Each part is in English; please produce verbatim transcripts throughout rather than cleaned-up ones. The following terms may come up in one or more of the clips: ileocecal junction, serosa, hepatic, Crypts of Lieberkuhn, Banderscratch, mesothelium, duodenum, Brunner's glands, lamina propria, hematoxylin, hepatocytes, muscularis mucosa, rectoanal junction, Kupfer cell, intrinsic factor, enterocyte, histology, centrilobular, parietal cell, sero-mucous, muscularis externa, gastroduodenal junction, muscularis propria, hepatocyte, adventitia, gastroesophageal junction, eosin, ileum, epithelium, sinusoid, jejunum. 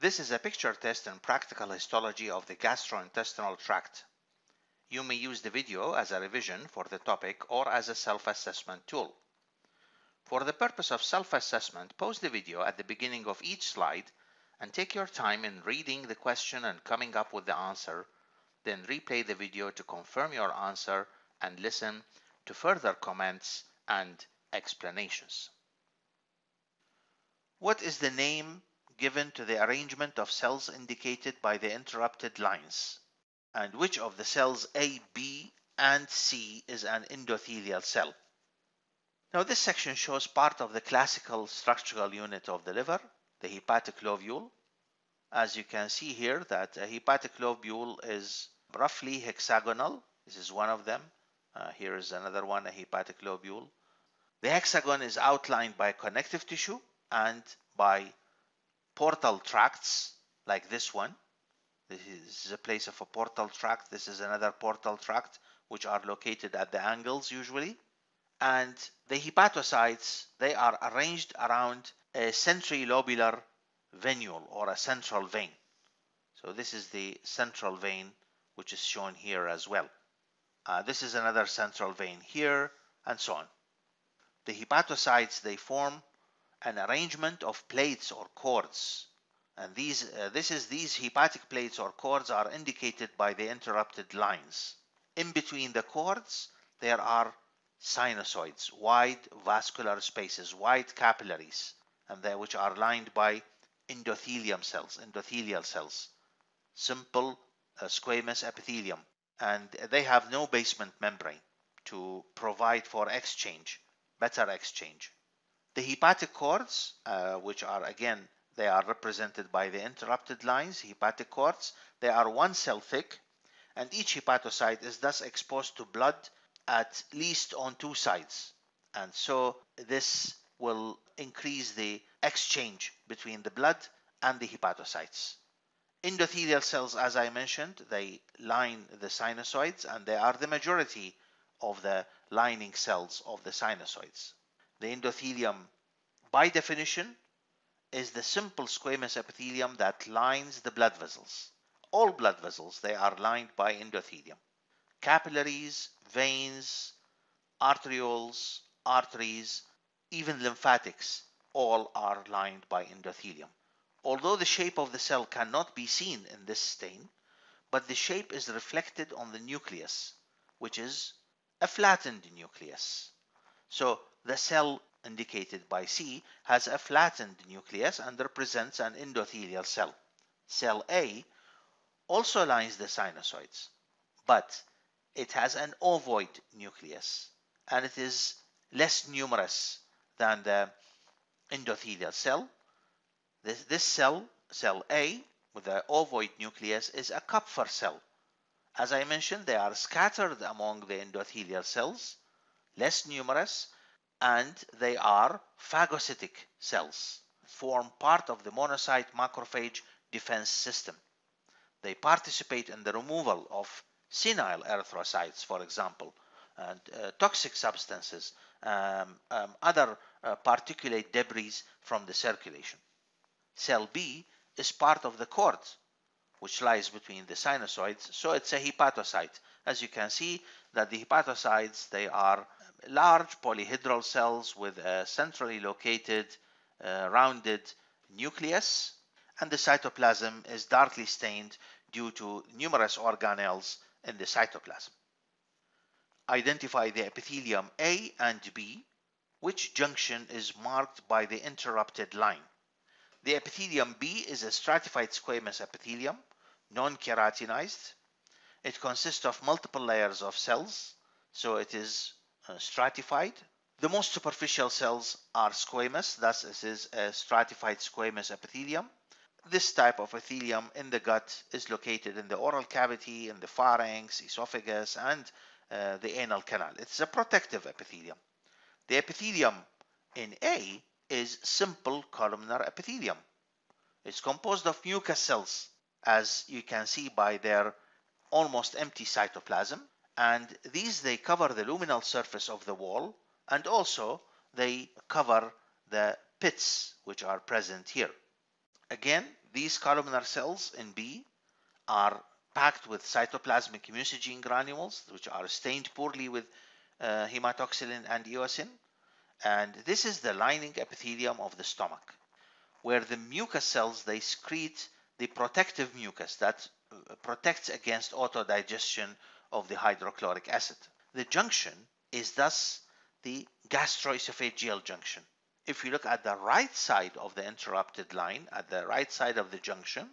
This is a picture test and practical histology of the gastrointestinal tract. You may use the video as a revision for the topic or as a self-assessment tool. For the purpose of self-assessment, pause the video at the beginning of each slide and take your time in reading the question and coming up with the answer. Then replay the video to confirm your answer and listen to further comments and explanations. What is the name given to the arrangement of cells indicated by the interrupted lines? And which of the cells A, B, and C is an endothelial cell? Now, this section shows part of the classical structural unit of the liver, the hepatic lobule. As you can see here, that a hepatic lobule is roughly hexagonal. This is one of them. Uh, here is another one, a hepatic lobule. The hexagon is outlined by connective tissue and by portal tracts like this one. This is a place of a portal tract. This is another portal tract, which are located at the angles usually. And the hepatocytes, they are arranged around a centrilobular venule or a central vein. So this is the central vein, which is shown here as well. Uh, this is another central vein here, and so on. The hepatocytes, they form an arrangement of plates or cords, and these uh, this is these hepatic plates or cords are indicated by the interrupted lines. In between the cords there are sinusoids, wide vascular spaces, wide capillaries, and they which are lined by endothelium cells, endothelial cells, simple uh, squamous epithelium, and they have no basement membrane to provide for exchange, better exchange. The hepatic cords, uh, which are again, they are represented by the interrupted lines, hepatic cords, they are one cell thick, and each hepatocyte is thus exposed to blood at least on two sides, and so this will increase the exchange between the blood and the hepatocytes. Endothelial cells, as I mentioned, they line the sinusoids, and they are the majority of the lining cells of the sinusoids. The endothelium, by definition, is the simple squamous epithelium that lines the blood vessels. All blood vessels, they are lined by endothelium. Capillaries, veins, arterioles, arteries, even lymphatics, all are lined by endothelium. Although the shape of the cell cannot be seen in this stain, but the shape is reflected on the nucleus, which is a flattened nucleus. So the cell indicated by C has a flattened nucleus and represents an endothelial cell. Cell A also lines the sinusoids, but it has an ovoid nucleus, and it is less numerous than the endothelial cell. This, this cell, cell A, with the ovoid nucleus, is a Kupfer cell. As I mentioned, they are scattered among the endothelial cells, less numerous, and they are phagocytic cells, form part of the monocyte macrophage defense system. They participate in the removal of senile erythrocytes, for example, and uh, toxic substances, um, um, other uh, particulate debris from the circulation. Cell B is part of the cord, which lies between the sinusoids, so it's a hepatocyte. As you can see that the hepatocytes, they are large polyhedral cells with a centrally located uh, rounded nucleus, and the cytoplasm is darkly stained due to numerous organelles in the cytoplasm. Identify the epithelium A and B, which junction is marked by the interrupted line. The epithelium B is a stratified squamous epithelium, non-keratinized. It consists of multiple layers of cells, so it is Uh, stratified. The most superficial cells are squamous, thus it is a stratified squamous epithelium. This type of epithelium in the gut is located in the oral cavity, in the pharynx, esophagus, and uh, the anal canal. It's a protective epithelium. The epithelium in A is simple columnar epithelium. It's composed of mucus cells, as you can see by their almost empty cytoplasm. And these, they cover the luminal surface of the wall, and also they cover the pits which are present here. Again, These columnar cells in B are packed with cytoplasmic mucigene granules, which are stained poorly with uh, hematoxylin and eosin. And this is the lining epithelium of the stomach, where the mucus cells, they secrete the protective mucus that protects against autodigestion of the hydrochloric acid. The junction is thus the gastroesophageal junction. If you look at the right side of the interrupted line, at the right side of the junction,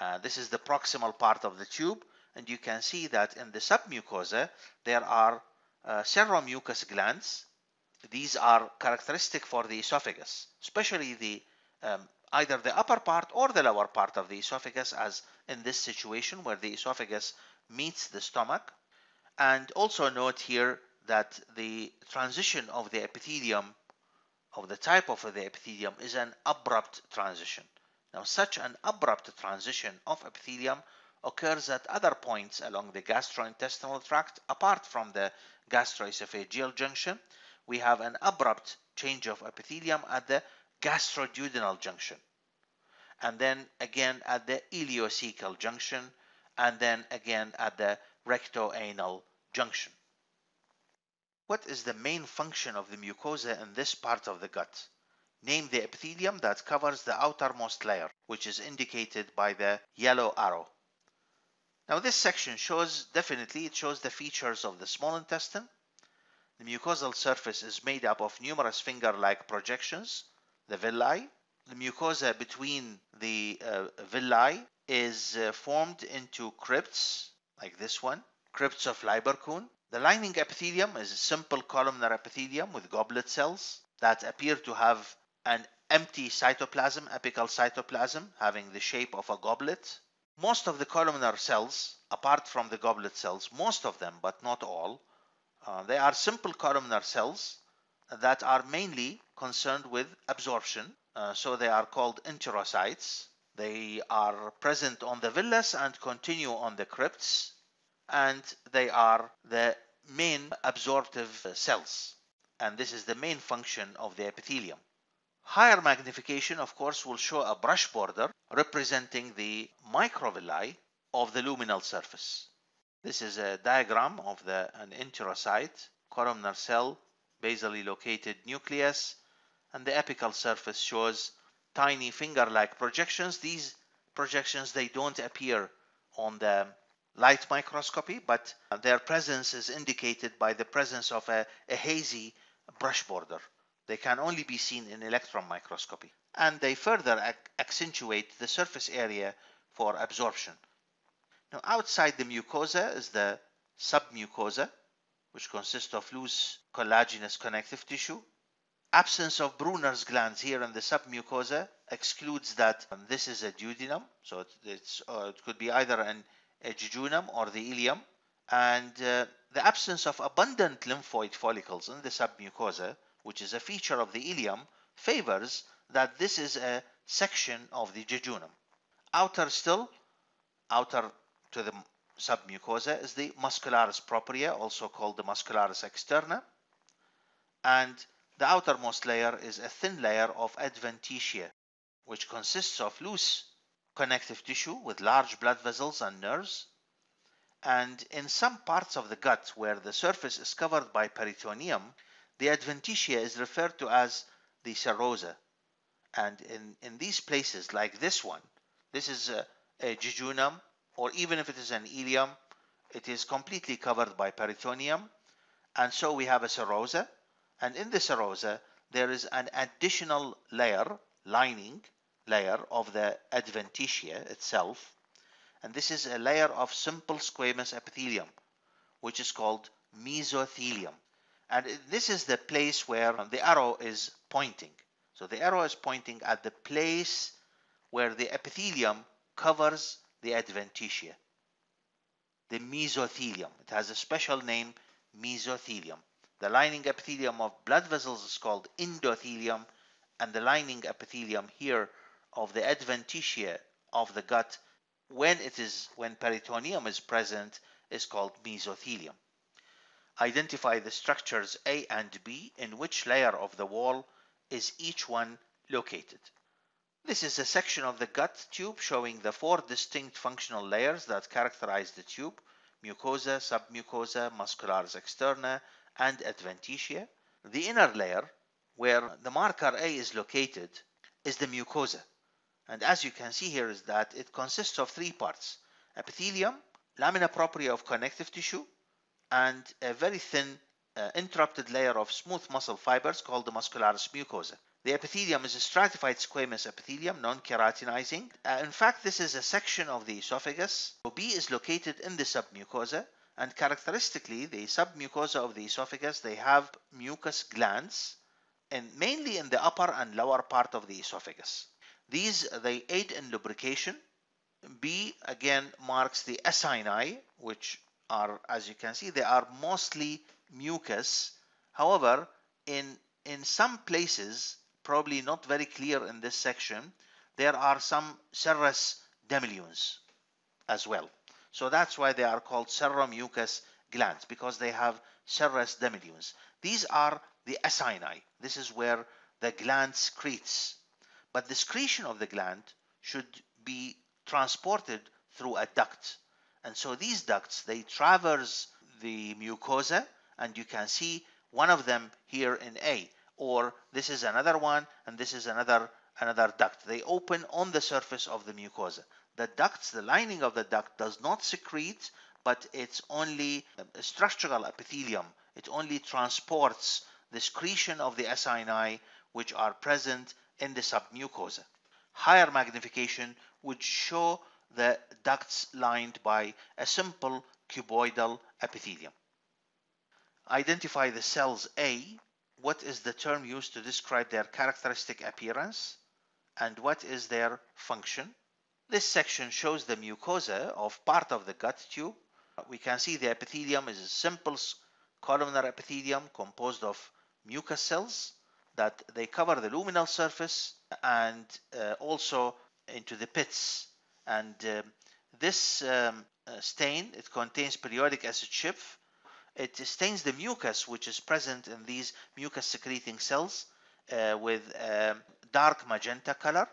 uh, this is the proximal part of the tube, and you can see that in the submucosa, there are uh, sero-mucous glands. These are characteristic for the esophagus, especially the um, either the upper part or the lower part of the esophagus, as in this situation where the esophagus meets the stomach. And also note here that the transition of the epithelium, of the type of the epithelium, is an abrupt transition. Now, such an abrupt transition of epithelium occurs at other points along the gastrointestinal tract apart from the gastroesophageal junction. We have an abrupt change of epithelium at the gastroduodenal junction, and then again at the ileocecal junction, and then again at the rectoanal junction. What is the main function of the mucosa in this part of the gut? Name the epithelium that covers the outermost layer, which is indicated by the yellow arrow. Now, this section shows, definitely, it shows the features of the small intestine. The mucosal surface is made up of numerous finger-like projections, the villi. The mucosa between the uh, villi is uh, formed into crypts, like this one, Crypts of Lieberkuhn. The lining epithelium is a simple columnar epithelium with goblet cells that appear to have an empty cytoplasm, apical cytoplasm, having the shape of a goblet. Most of the columnar cells, apart from the goblet cells, most of them, but not all, Uh, they are simple columnar cells that are mainly concerned with absorption, uh, so they are called enterocytes. They are present on the villas and continue on the crypts, and they are the main absorptive cells, and this is the main function of the epithelium. Higher magnification, of course, will show a brush border representing the microvilli of the luminal surface. This is a diagram of the, an enterocyte, columnar cell, basally located nucleus, and the apical surface shows tiny finger-like projections. These projections, they don't appear on the light microscopy, but their presence is indicated by the presence of a, a hazy brush border. They can only be seen in electron microscopy, and they further ac accentuate the surface area for absorption. Now, outside the mucosa is the submucosa, which consists of loose collagenous connective tissue. Absence of Brunner's glands here in the submucosa excludes that um, this is a duodenum, so it, it's, uh, it could be either an, a jejunum or the ileum. And uh, the absence of abundant lymphoid follicles in the submucosa, which is a feature of the ileum, favors that this is a section of the jejunum. Outer still, outer to the submucosa is the muscularis propria, also called the muscularis externa, and the outermost layer is a thin layer of adventitia, which consists of loose connective tissue with large blood vessels and nerves. And in some parts of the gut where the surface is covered by peritoneum, the adventitia is referred to as the serosa. And in, in these places, like this one, this is a, a jejunum, or even if it is an ileum, it is completely covered by peritoneum, and so we have a serosa. And in the serosa, there is an additional layer, lining layer of the adventitia itself, and this is a layer of simple squamous epithelium, which is called mesothelium. And this is the place where the arrow is pointing. So the arrow is pointing at the place where the epithelium covers the adventitia, the mesothelium. It has a special name, mesothelium. The lining epithelium of blood vessels is called endothelium, and the lining epithelium here of the adventitia of the gut, when it is when peritoneum is present, is called mesothelium. Identify the structures A and B, in which layer of the wall is each one located. This is a section of the gut tube showing the four distinct functional layers that characterize the tube: mucosa, submucosa, muscularis externa, and adventitia. The inner layer, where the marker A is located, is the mucosa. And as you can see here is that it consists of three parts: epithelium, lamina propria of connective tissue, and a very thin uh, interrupted layer of smooth muscle fibers called the muscularis mucosa. The epithelium is a stratified squamous epithelium, non-keratinizing. Uh, in fact, this is a section of the esophagus. So B is located in the submucosa, and characteristically, the submucosa of the esophagus, they have mucus glands, and mainly in the upper and lower part of the esophagus. These, they aid in lubrication. B, again, marks the acini, which are, as you can see, they are mostly mucus. However, in, in some places, probably not very clear in this section, there are some serous demilunes as well. So that's why they are called sero-mucous glands, because they have serous demilunes. These are the acini. This is where the gland secretes. But the secretion of the gland should be transported through a duct. And so these ducts, they traverse the mucosa, and you can see one of them here in A. Or this is another one, and this is another another duct. They open on the surface of the mucosa. The ducts, the lining of the duct does not secrete, but it's only a structural epithelium. It only transports the secretion of the acini, which are present in the submucosa. Higher magnification would show the ducts lined by a simple cuboidal epithelium. Identify the cells A. What is the term used to describe their characteristic appearance, and what is their function? This section shows the mucosa of part of the gut tube. We can see the epithelium is a simple columnar epithelium composed of mucus cells that they cover the luminal surface and uh, also into the pits. And uh, this um, uh, stain, it contains periodic acid shift. It stains the mucus, which is present in these mucus-secreting cells uh, with uh, dark magenta color.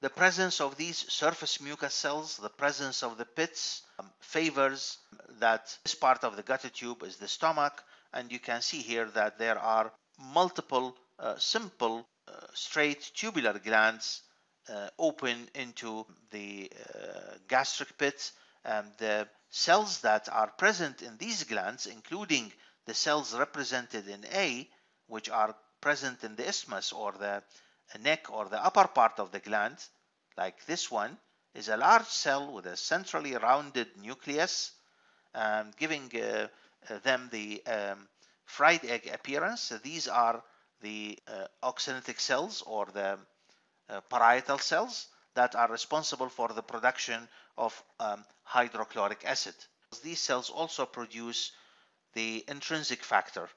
The presence of these surface mucus cells, the presence of the pits, um, favors that this part of the gut tube is the stomach. And you can see here that there are multiple uh, simple uh, straight tubular glands uh, open into the uh, gastric pits. And the cells that are present in these glands, including the cells represented in A, which are present in the isthmus or the neck or the upper part of the gland, like this one, is a large cell with a centrally rounded nucleus, um, giving uh, them the um, fried egg appearance. So these are the uh, oxynetic cells or the uh, parietal cells that are responsible for the production of um, hydrochloric acid. These cells also produce the intrinsic factor,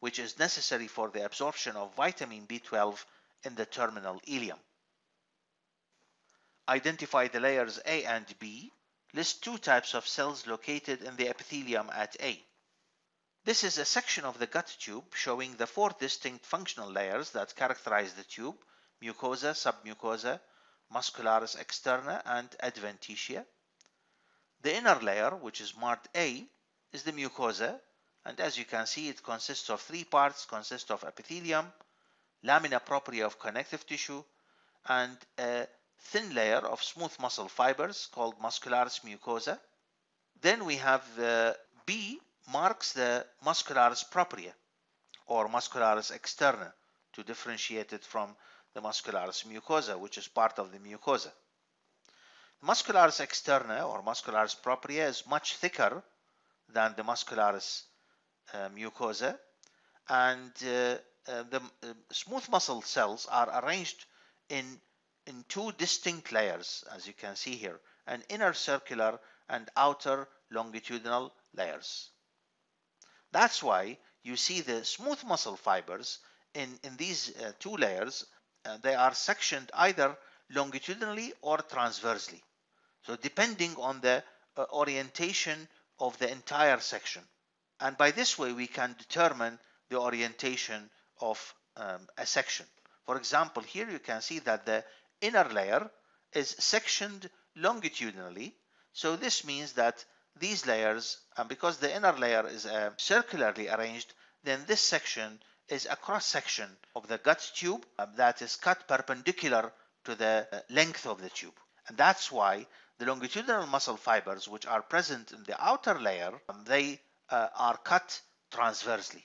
which is necessary for the absorption of vitamin B twelve in the terminal ileum. Identify the layers A and B. List two types of cells located in the epithelium at A. This is a section of the gut tube showing the four distinct functional layers that characterize the tube: mucosa, submucosa, muscularis externa, and adventitia. The inner layer, which is marked A, is the mucosa, and as you can see, it consists of three parts, consists of epithelium, lamina propria of connective tissue, and a thin layer of smooth muscle fibers called muscularis mucosa. Then we have the B marks the muscularis propria or muscularis externa to differentiate it from the muscularis mucosa, which is part of the mucosa. The muscularis externa or muscularis propria is much thicker than the muscularis uh, mucosa, and uh, uh, the uh, smooth muscle cells are arranged in, in two distinct layers, as you can see here, an inner circular and outer longitudinal layers. That's why you see the smooth muscle fibers in, in these uh, two layers. Uh, they are sectioned either longitudinally or transversely, so depending on the uh, orientation of the entire section. And by this way, we can determine the orientation of um, a section. For example, here you can see that the inner layer is sectioned longitudinally. So this means that these layers, and because the inner layer is uh, circularly arranged, then this section is a cross-section of the gut tube that is cut perpendicular to the length of the tube. And that's why the longitudinal muscle fibers, which are present in the outer layer, they uh, are cut transversely.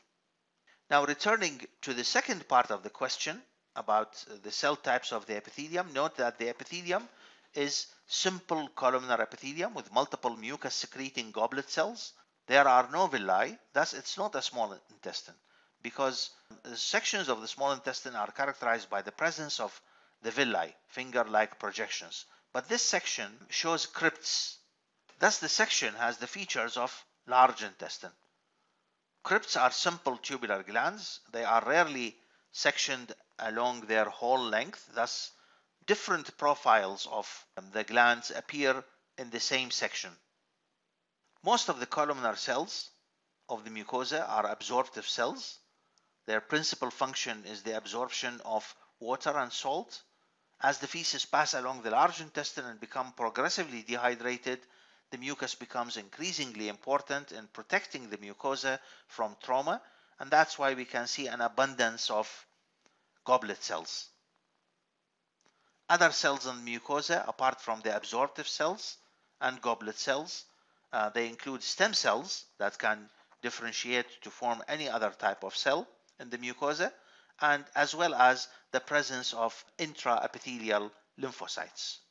Now, returning to the second part of the question about the cell types of the epithelium, note that the epithelium is simple columnar epithelium with multiple mucus-secreting goblet cells. There are no villi, thus it's not a small intestine, because the sections of the small intestine are characterized by the presence of the villi, finger-like projections. But this section shows crypts. Thus, the section has the features of large intestine. Crypts are simple tubular glands. They are rarely sectioned along their whole length. Thus, different profiles of the glands appear in the same section. Most of the columnar cells of the mucosa are absorptive cells. Their principal function is the absorption of water and salt. As the feces pass along the large intestine and become progressively dehydrated, the mucus becomes increasingly important in protecting the mucosa from trauma, and that's why we can see an abundance of goblet cells. Other cells in the mucosa, apart from the absorptive cells and goblet cells, Uh, they include stem cells that can differentiate to form any other type of cell in the mucosa, and as well as the presence of intraepithelial lymphocytes.